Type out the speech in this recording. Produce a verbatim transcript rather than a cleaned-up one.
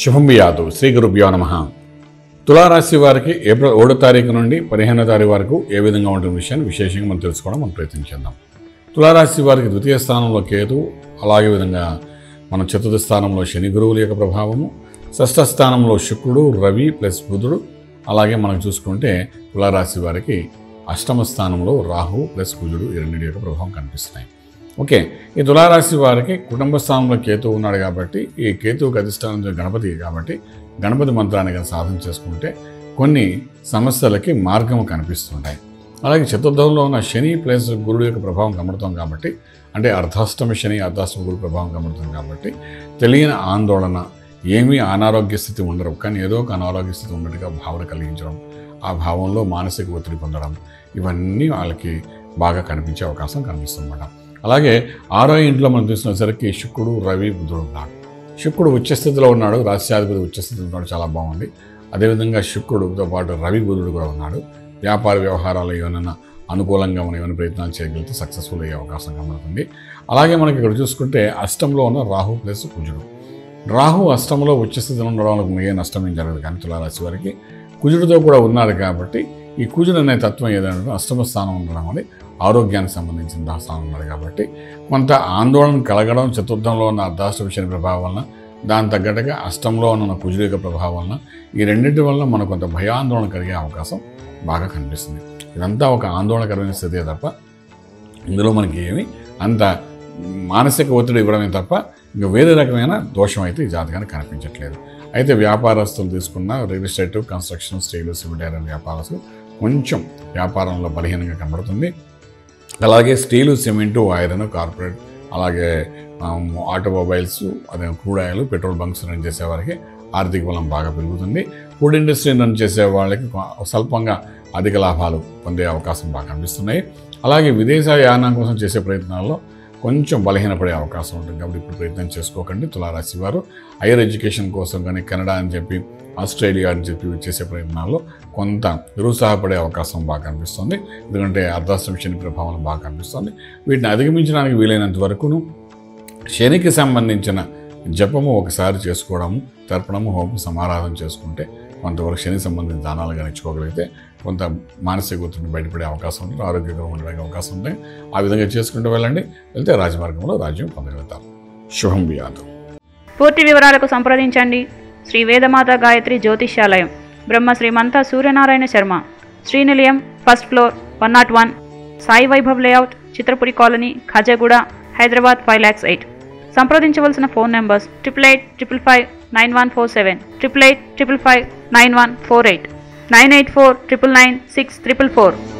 శుభం యాదవ్ శ్రీ గురుభ్యో నమః తులా రాశి వారికి ఏప్రిల్ ఏడవ తారీఖు నుండి పదిహేనవ తారీఖు వరకు ఏ విధంగా ఉంటున్న విషయాన్ని విశేషంగా మనం తెలుసుకోవడం మనం ప్రయత్నించేద్దాం. తులా రాశి వారికి ద్వితీయ స్థానంలో కేతు, అలాగే విధంగా మన చతుర్థ స్థానంలో శని గురువుల యొక్క ప్రభావము, షష్ఠ స్థానంలో శుక్రుడు, రవి ప్లస్ బుధుడు, అలాగే మనం చూసుకుంటే తులా రాశి వారికి అష్టమ స్థానంలో రాహు ప్లస్ కుజుడు ఈ రెండింటి యొక్క ప్రభావం కనిపిస్తున్నాయి. ఓకే, ఈ తులారాశి వారికి కుటుంబ స్థానంలో కేతు ఉన్నాడు కాబట్టి, ఈ కేతువుకి అధిష్టానం గణపతి కాబట్టి గణపతి మంత్రాన్ని కనుక సాధన చేసుకుంటే కొన్ని సమస్యలకి మార్గం కనిపిస్తుంటాయి. అలాగే చతుర్థంలో ఉన్న శని ప్లస్ గురుడు యొక్క ప్రభావం కనబడుతుంది కాబట్టి, అంటే అర్ధాష్టమి శని అర్ధాష్టమ గురుడు ప్రభావం కనబడుతుంది కాబట్టి తెలియని ఆందోళన, ఏమీ అనారోగ్య స్థితి ఉండరు కానీ ఏదో ఒక అనారోగ్య స్థితి ఉన్నట్టుగా భావన కలిగించడం, ఆ భావంలో మానసిక ఒత్తిడి పొందడం, ఇవన్నీ వాళ్ళకి బాగా కనిపించే అవకాశం కనిపిస్తుందన్నమాట. అలాగే ఆరో ఇంట్లో మనం చూసినసరికి శుక్రుడు, రవి, బుధుడు ఉన్నాడు. శుక్రుడు ఉచ్చస్థితిలో ఉన్నాడు, రాష్ట్రాధిపతి ఉచ్చస్థితిలో ఉన్నాడు, చాలా బాగుంది. అదేవిధంగా శుక్రుడుతో పాటు రవి, బుధుడు కూడా ఉన్నాడు. వ్యాపార వ్యవహారాలు ఏమైనా అనుకూలంగా మనం ఏమైనా ప్రయత్నాలు చేయగలిగితే సక్సెస్ఫుల్ అయ్యే అవకాశం కనబడుతుంది. అలాగే మనకి ఇక్కడ చూసుకుంటే అష్టంలో ఉన్న రాహు ప్లస్ కుజుడు, రాహు అష్టంలో ఉచ్చస్థితిలో ఉండడం వల్ల ఏ నష్టం ఏం జరగదు, కానీ తులారాశి వారికి కుజుడితో కూడా ఉన్నారు కాబట్టి ఈ కుజుడు అనే తత్వం ఏదంటే అష్టమ స్థానం ఉండడం వల్ల ఆరోగ్యానికి సంబంధించిన స్థానం ఉన్నాడు కాబట్టి కొంత ఆందోళన కలగడం, చతుర్థంలో ఉన్న అర్ధాష్ట విషయం ప్రభావం వలన, దాని తగ్గట్టుగా అష్టంలో ఉన్న కుజుడు యొక్క ప్రభావం వలన, ఈ రెండింటి వల్ల మనకు కొంత భయాందోళన కలిగే అవకాశం బాగా కనిపిస్తుంది. ఇదంతా ఒక ఆందోళనకరమైన స్థితే తప్ప ఇందులో మనకి ఏమి అంత మానసిక ఒత్తిడి ఇవ్వడమే తప్ప ఇంకా వేరే రకమైన దోషం అయితే ఈ జాతకానికి కనిపించట్లేదు. అయితే వ్యాపారస్తులు తీసుకున్న real estate, construction, steel, cement iron వ్యాపారస్తులు కొంచెం వ్యాపారంలో బలహీనంగా కనబడుతుంది. అలాగే స్టీలు, సిమెంటు, ఐరన్, కార్పొరేట్, అలాగే ఆటోమొబైల్స్, అదే కూడాయిలు, పెట్రోల్ బంక్స్ రన్ చేసేవారికి ఆర్థిక బలం బాగా పెరుగుతుంది. ఫుడ్ ఇండస్ట్రీ రన్ చేసే వాళ్ళకి స్వల్పంగా అధిక లాభాలు పొందే అవకాశం బాగా కనిపిస్తున్నాయి. అలాగే విదేశీ యానం కోసం చేసే ప్రయత్నాల్లో కొంచెం బలహీనపడే అవకాశం ఉంటుంది కాబట్టి ఇప్పుడు ప్రయత్నం చేసుకోకండి. తులారాశి వారు హైయర్ ఎడ్యుకేషన్ కోసం కానీ కెనడా అని చెప్పి, ఆస్ట్రేలియా అని చెప్పి చేసే ప్రయత్నాల్లో కొంత నిరుత్సాహపడే అవకాశం బాగా కనిపిస్తుంది. ఎందుకంటే అర్ధాష్టమి శని ప్రభావం బాగా కనిపిస్తుంది. వీటిని అధిగమించడానికి వీలైనంత వరకును శనికి సంబంధించిన జపము ఒకసారి చేసుకోవడము, తర్పణము, హోమం, సమారాధన చేసుకుంటే కొంతవరకు శని సంబంధిత దానాలు గణించుకోగలిగితే కొంత మానసిక ఒత్తిడిని బయటపడే అవకాశం ఉంటుంది, ఆరోగ్యంగా ఉండే అవకాశం ఉంటాయి. ఆ విధంగా చేసుకుంటూ వెళ్ళండి, వెళ్తే రాజమార్గంలో రాజ్యం పొందగలుగుతారు. శుభం వ్యాధం. పూర్తి వివరాలకు సంప్రదించండి శ్రీ వేదమాత గాయత్రి జ్యోతిష్యాలయం, బ్రహ్మ Shri మంతా Suryanarayana Sharma, Shri Nilayam, first floor, one nought one, Sai Vaibhav layout, Chitrapuri colony, Khajaguda, Hyderabad five lakhs eight. సంప్రదించవలసిన phone numbers triple eight triple five nine one four seven, triple eight triple five nine one four eight, nine eight four triple nine six triple four.